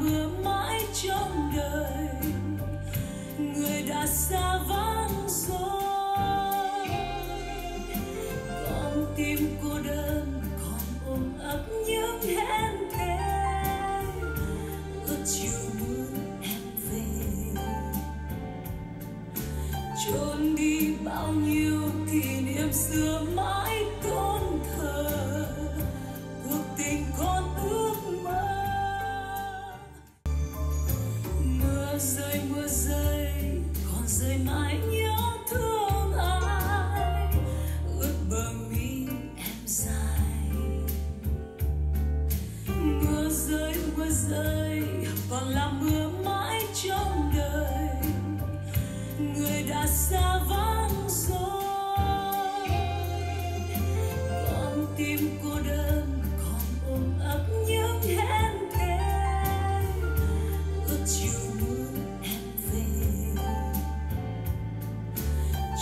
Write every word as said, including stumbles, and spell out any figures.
mưa mãi trong đời, người đã xa vắng rồi. Con tim cô đơn còn ôm ấp những hẹn thề, ước chiều buồn em về, trốn đi bao nhiêu kỷ niệm xưa mãi tôn thờ cuộc tình con ước mơ. Mưa rơi mưa rơi còn rơi mãi nhớ thương ai, ướt bờ mi em dài. Mưa rơi mưa rơi còn là mưa mãi trong đời, người đã xa vắng rồi. Tim cô đơn còn ôm ấp những hẹn thề, ước chiều buồn em về,